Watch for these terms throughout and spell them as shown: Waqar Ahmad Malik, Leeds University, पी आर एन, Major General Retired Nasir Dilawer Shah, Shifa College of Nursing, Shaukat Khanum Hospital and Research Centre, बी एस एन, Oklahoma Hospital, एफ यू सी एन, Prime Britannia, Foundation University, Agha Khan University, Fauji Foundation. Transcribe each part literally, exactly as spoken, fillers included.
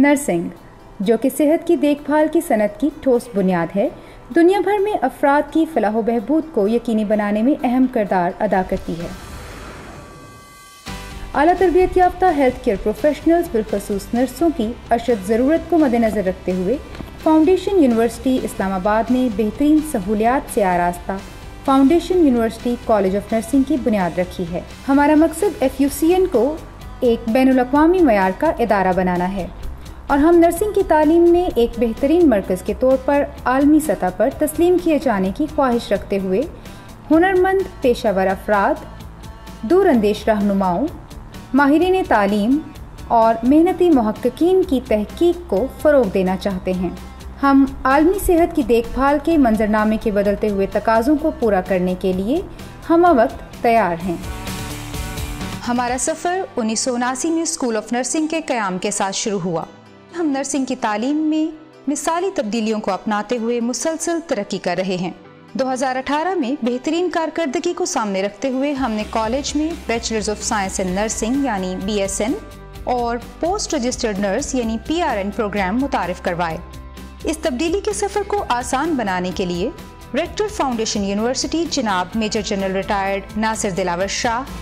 Nursing, जो कि सेहत की देखभाल की सनत की ठोस बुनियाद है, दुनिया भर में अफराद की फलाह बहबूद को यकीनी बनाने में अहम किरदार अदा करती है। आला तरबियत याफ्ता हेल्थ केयर प्रोफेशनल्स बिलखसूस नर्सों की अशद ज़रूरत को मद्देनज़र रखते हुए फाउंडेशन यूनिवर्सिटी इस्लामाबाद ने बेहतरीन सहूलियात से आरास्ता foundation university college of nursing की बुनियाद रखी है। हमारा मकसद एफ यू सी एन को एक बैनुल-अक़वामी मयार का इदारा बनाना है और हम नर्सिंग की तालीम में एक बेहतरीन मरकज़ के तौर पर आलमी सतह पर तस्लीम किए जाने की ख्वाहिश रखते हुए हुनरमंद पेशावर अफराद, दूरअंदेश रहनुमाओं, माहिरीन तालीम और मेहनती मुहक्किकीन की तहकीक को फ़रोग देना चाहते हैं। हम आलमी सेहत की देखभाल के मंजरनामे के बदलते हुए तकाज़ों को पूरा करने के लिए हमा वक्त तैयार हैं। हमारा सफ़र उन्नीस सौ उनासी में स्कूल ऑफ नर्सिंग के क़याम के साथ शुरू हुआ। हम नर्सिंग की तालीम में मिसाली तब्दीलियों को अपनाते हुए मुसलसल तरक्की कर रहे हैं। दो हज़ार अठारह में बेहतरीन कारकर्दगी को सामने रखते हुए हमने कॉलेज में bachelors of science in nursing यानी बी एस एन और पोस्ट रजिस्टर्ड नर्स यानी पी आर एन प्रोग्राम मुतारिफ करवाए। इस तब्दीली के सफ़र को आसान बनाने के लिए रेक्टर फाउंडेशन यूनिवर्सिटी जनाब major general retired Nasir Dilawar Shah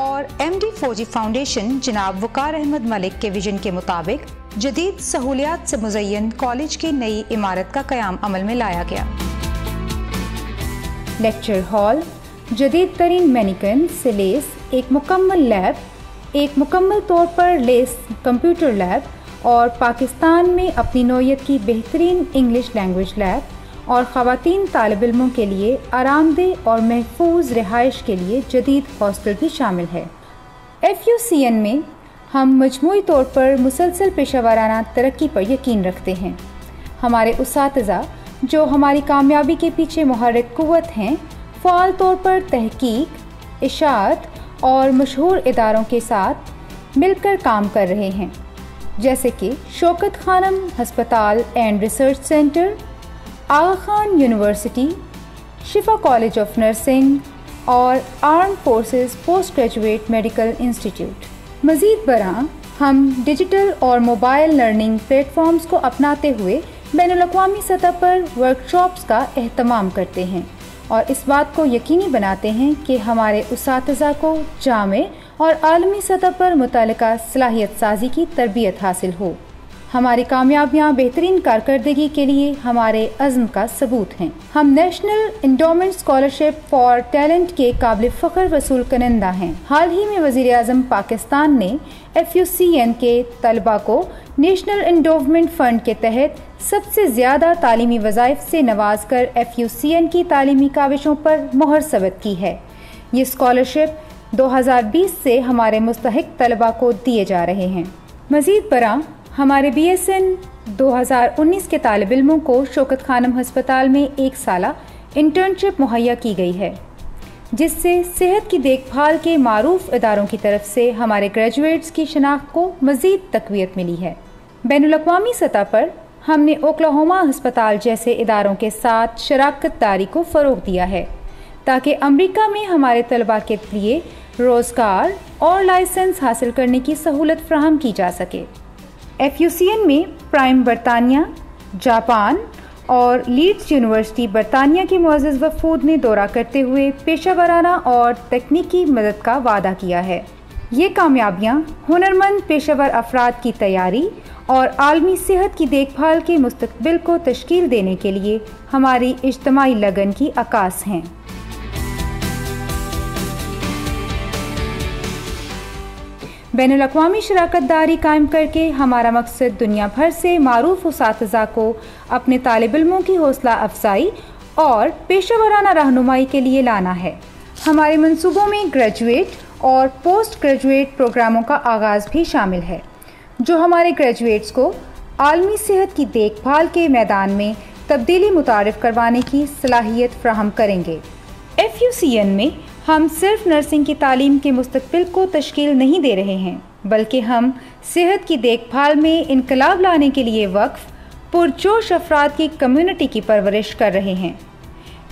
और एम डी फौजी फाउंडेशन जनाब वकार अहमद मलिक के विजन के मुताबिक जदीद सहूलियात से मुज़य्यन कॉलेज की नई इमारत का क़याम अमल में लाया गया। लेक्चर हॉल, जदीद तरीन मैनिकन से लेस एक मुकम्मल लैब, एक मुकम्मल तौर पर लेस कंप्यूटर लैब और पाकिस्तान में अपनी नौयत की बेहतरीन इंग्लिश लैंग्वेज लैब और ख़वातीन तालिब इल्मों के लिए आरामदेह और महफूज रिहाइश के लिए जदीद हॉस्टल भी शामिल है। एफ यू सी एन में हम मजमूई तौर पर मुसलसल पेशावराना तरक्की पर यकीन रखते हैं। हमारे उस्तातिज़ा जो हमारी कामयाबी के पीछे मुहर्रिक कुव्वत हैं, फ़ाल तौर पर तहकीक, इशाअत और मशहूर इदारों के साथ मिलकर काम कर रहे हैं, जैसे कि शौकत खानम हस्पताल and research centre, Aga Khan university, Shifa college of nursing और armed forces post graduate medical institute. मज़ीद बराँ हम डिजिटल और मोबाइल लर्निंग प्लेटफॉर्म्स को अपनाते हुए बैनुल-अक़वामी सतह पर वर्कशॉप्स का अहतमाम करते हैं और इस बात को यकीनी बनाते हैं कि हमारे उस्तातिज़ा को जामे और आलमी सतह पर मुतल्लिका सलाहियत साजी की तरबियत हासिल हो। हमारी कामयाबियाँ बेहतरीन कारकर्दगी के लिए हमारे अज़्म का सबूत हैं। हम national endowment scholarship for talent के काबिल फ़ख्र वसूल करंदा हैं। हाल ही में वज़ीर-ए-आज़म पाकिस्तान ने एफ यू सी एन के तलबा को नेशनल एंडोमेंट फ़ंड के तहत सबसे ज़्यादा तालीमी वज़ाइफ से नवाज कर एफ यू सी एन की तालीमी काविशों पर मोहर सबत की है। ये स्कॉलरशिप दो हज़ार बीस से हमारे मुस्तहिक तलबा को दिए जा रहे हैं। मज़ीद बराँ हमारे बी एस एन दो हज़ार उन्नीस के तालिब इल्मों को शौकत खानम हस्पताल में एक साला इंटर्नशिप मुहैया की गई है, जिससे सेहत की देखभाल के मारूफ इदारों की तरफ से हमारे ग्रेजुएट्स की शनाख्त को मज़ीद तक़वीत मिली है। बैनुल-अक़वामी सतह पर हमने ओक्लाहोमा हस्पताल जैसे इदारों के साथ शराकत दारी को फ़रोग़ दिया है ताकि अमरीका में हमारे तलबा के लिए रोज़गार और लाइसेंस हासिल करने की सहूलत फ़राहम की जा सके। एफ यू सी एन में प्राइम बरतानिया, जापान और लीड्स यूनिवर्सिटी बरतानिया के मुअज़्ज़ज़ वफूद ने दौरा करते हुए पेशा वराना और तकनीकी मदद का वादा किया है। ये कामयाबियाँ हुनरमंद पेशावर अफराद की तैयारी और आलमी सेहत की देखभाल के मुस्तकबिल को तश्कील देने के लिए हमारी इज्तमाई लगन की अक्कास हैं। बैनुल-अक़वामी शराकत दारी कायम करके हमारा मकसद दुनिया भर से मारूफ उस्तातिज़ा को अपने तालिब इल्मों की हौसला अफजाई और पेशावराना रहनुमाई के लिए लाना है। हमारे मंसूबों में ग्रेजुएट और पोस्ट ग्रेजुएट प्रोग्रामों का आगाज़ भी शामिल है, जो हमारे ग्रेजुएट्स को आलमी सेहत की देखभाल के मैदान में तब्दीली मुतारिफ़ करवाने की सलाहियत फ़राहम करेंगे। एफ यू सी एन में हम सिर्फ नर्सिंग की तालीम के मुस्तकबिल को तश्कील नहीं दे रहे हैं, बल्कि हम सेहत की देखभाल में इनकलाब लाने के लिए वक्फ पुरजोश अफराद की कम्यूनिटी की परवरिश कर रहे हैं।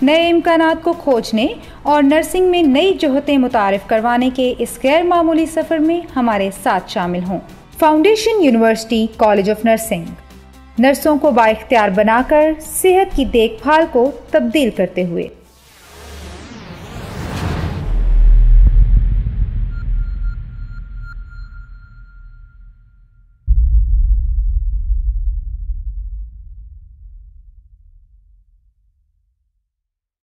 नए इम्कानात को खोजने और नर्सिंग में नई जहतें मुतारिफ़ करवाने के इस गैर मामूली सफ़र में हमारे साथ शामिल हों। Foundation university college of nursing नर्सों को बाइख्तियार बनाकर सेहत की देखभाल को तब्दील करते हुए।